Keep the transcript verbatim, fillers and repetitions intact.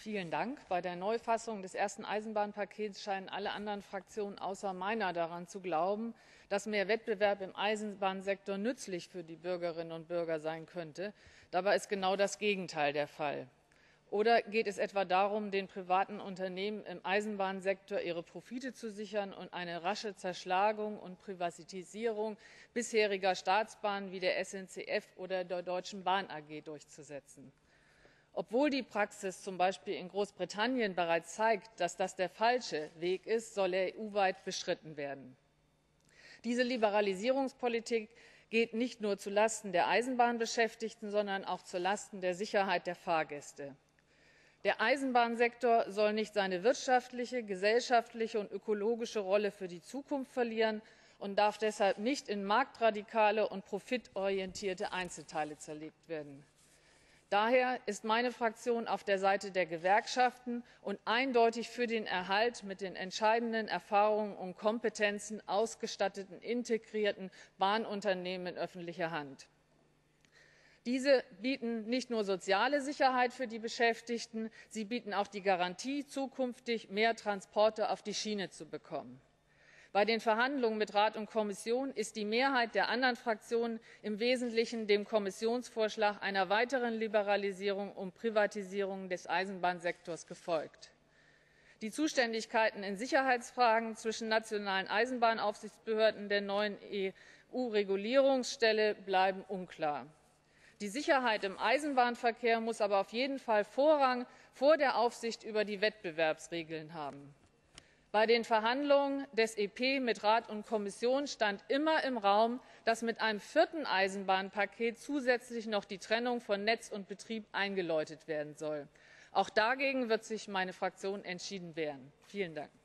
Vielen Dank. Bei der Neufassung des ersten Eisenbahnpakets scheinen alle anderen Fraktionen außer meiner daran zu glauben, dass mehr Wettbewerb im Eisenbahnsektor nützlich für die Bürgerinnen und Bürger sein könnte. Dabei ist genau das Gegenteil der Fall. Oder geht es etwa darum, den privaten Unternehmen im Eisenbahnsektor ihre Profite zu sichern und eine rasche Zerschlagung und Privatisierung bisheriger Staatsbahnen wie der S N C F oder der Deutschen Bahn A G durchzusetzen? Obwohl die Praxis zum Beispiel in Großbritannien bereits zeigt, dass das der falsche Weg ist, soll er E U-weit beschritten werden. Diese Liberalisierungspolitik geht nicht nur zulasten der Eisenbahnbeschäftigten, sondern auch zulasten der Sicherheit der Fahrgäste. Der Eisenbahnsektor soll nicht seine wirtschaftliche, gesellschaftliche und ökologische Rolle für die Zukunft verlieren und darf deshalb nicht in marktradikale und profitorientierte Einzelteile zerlegt werden. Daher ist meine Fraktion auf der Seite der Gewerkschaften und eindeutig für den Erhalt mit den entscheidenden Erfahrungen und Kompetenzen ausgestatteten, integrierten Bahnunternehmen in öffentlicher Hand. Diese bieten nicht nur soziale Sicherheit für die Beschäftigten, sie bieten auch die Garantie, zukünftig mehr Transporte auf die Schiene zu bekommen. Bei den Verhandlungen mit Rat und Kommission ist die Mehrheit der anderen Fraktionen im Wesentlichen dem Kommissionsvorschlag einer weiteren Liberalisierung und Privatisierung des Eisenbahnsektors gefolgt. Die Zuständigkeiten in Sicherheitsfragen zwischen nationalen Eisenbahnaufsichtsbehörden der neuen E U-Regulierungsstelle bleiben unklar. Die Sicherheit im Eisenbahnverkehr muss aber auf jeden Fall Vorrang vor der Aufsicht über die Wettbewerbsregeln haben. Bei den Verhandlungen des E P mit Rat und Kommission stand immer im Raum, dass mit einem vierten Eisenbahnpaket zusätzlich noch die Trennung von Netz und Betrieb eingeläutet werden soll. Auch dagegen wird sich meine Fraktion entschieden wehren. Vielen Dank.